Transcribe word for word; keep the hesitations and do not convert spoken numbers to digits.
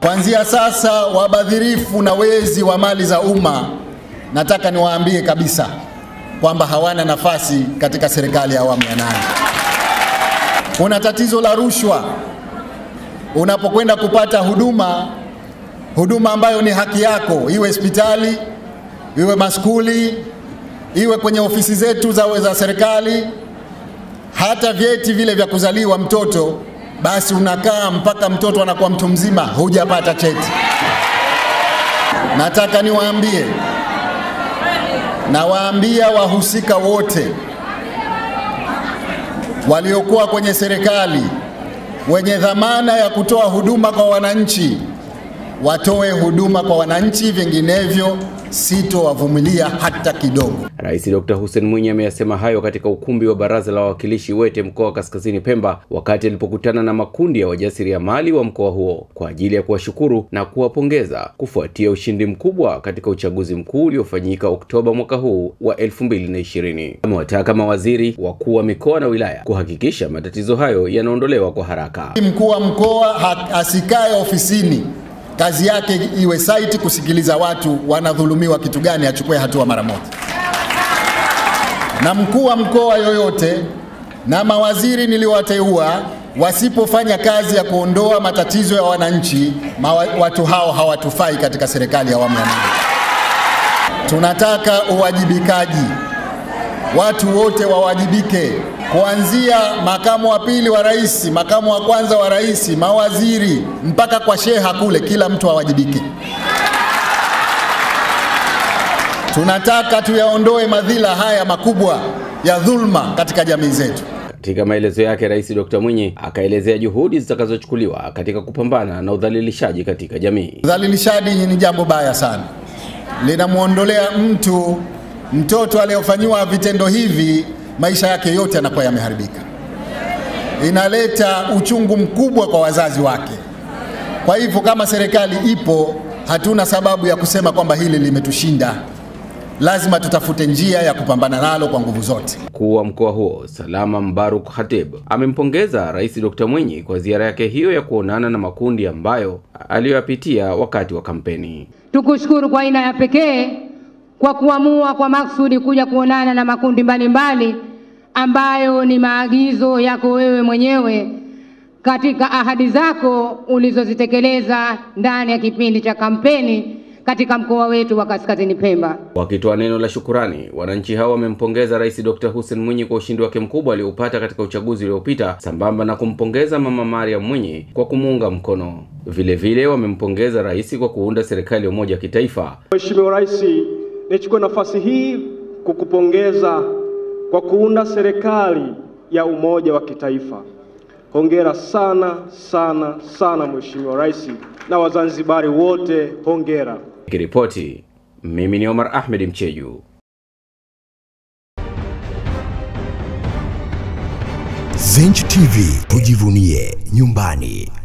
Kuanzia sasa, wabadhirifu na wezi wa mali za umma, nataka niwaambie kabisa kwamba hawana nafasi katika serikali ya awamu ya nane. Kuna tatizo la rushwa. Unapokwenda kupata huduma, huduma ambayo ni haki yako, iwe hospitali, iwe maskuli, iwe kwenye ofisi zetu za, za serikali, hata vyeti vile vya kuzaliwa mtoto, basi unakaa mpaka mtoto anakuwa mtu mzima hujapata cheti. Nataka niwaambie na waambia wahusika wote waliokuwa kwenye serikali wenye dhamana ya kutoa huduma kwa wananchi, watoe huduma kwa wananchi, vinginevyo sitowavumilia hata kidogo. Rais Daktari Hussein Mwinyi ameyasema hayo katika ukumbi wa Baraza la Wawakilishi Wete mkoa wa Kaskazini Pemba wakati alipokutana na makundi ya wajasiriamali wa mkoa huo kwa ajili ya kuwashukuru na kuwapongeza kufuatia ushindi mkubwa katika uchaguzi mkuu uliofanyika Oktoba mwaka huu wa elfu mbili na ishirini. Amewataka mawaziri, wakuu wa mikoa na wilaya kuhakikisha matatizo hayo yanaondolewa kwa haraka. Mkuu wa mkoa asikae ofisini, kazi yake iwe site kusikiliza watu wanadhulumiwa kitu gani, achukue hatua mara moja. Na mkuu wa mkoa yoyote na mawaziri niliowateua wasipofanya kazi ya kuondoa matatizo ya wananchi, watu hao hawatufai katika serikali ya awamu ya nane. Tunataka uwajibikaji. Watu wote wawajibike, kuanzia makamu wa pili wa rais, makamu wa kwanza wa rais, mawaziri mpaka kwa sheha kule, kila mtu awajibike. Tunataka tuyaondoe madhila haya makubwa ya dhulma katika jamii zetu. Katika maelezo yake, Rais Daktari Mwinyi akaelezea juhudi zitakazochukuliwa katika kupambana na udhalilishaji katika jamii. Udhalilishaji ni jambo baya sana. Linamuondolea mtu, mtoto aliyofanywa vitendo hivi, maisha yake yote yanakuwa yameharibika. Inaleta uchungu mkubwa kwa wazazi wake. Kwa hivyo kama serikali ipo, hatuna sababu ya kusema kwamba hili limetushinda. Lazima tutafute njia ya kupambana nalo kwa nguvu zote. Mkuu wa mkoa huo Salama Mbaruk Khatib amempongeza Rais Daktari Mwinyi kwa ziara yake hiyo ya kuonana na makundi ambayo aliyoyapitia wakati wa kampeni. Tukushukuru kwa aina ya pekee kwa kuamua kwa maksudi kuja kuonana na makundi mbalimbali ambayo ni maagizo yako wewe mwenyewe katika ahadi zako ulizozitekeleza ndani ya kipindi cha kampeni katika mkoa wetu wa Kaskazini Pemba. Wakitoa neno la shukrani, wananchi hao wamempongeza Rais Daktari Hussein Mwinyi kwa ushindi wake mkubwa aliopata katika uchaguzi uliopita, sambamba na kumpongeza Mama Maria Mwinyi kwa kumuunga mkono. Vile vile wamempongeza rais kwa kuunda serikali ya umoja kitaifa. Mheshimiwa Rais, nichukue nafasi hii kukupongeza kwa kuunda serikali ya umoja wa kitaifa. Hongera sana sana sana Mheshimiwa Rais na Wazanzibari wote, hongera. Kiripoti, mimi ni Omar Ahmed Mcheju. Zenj T V, tujivunie nyumbani.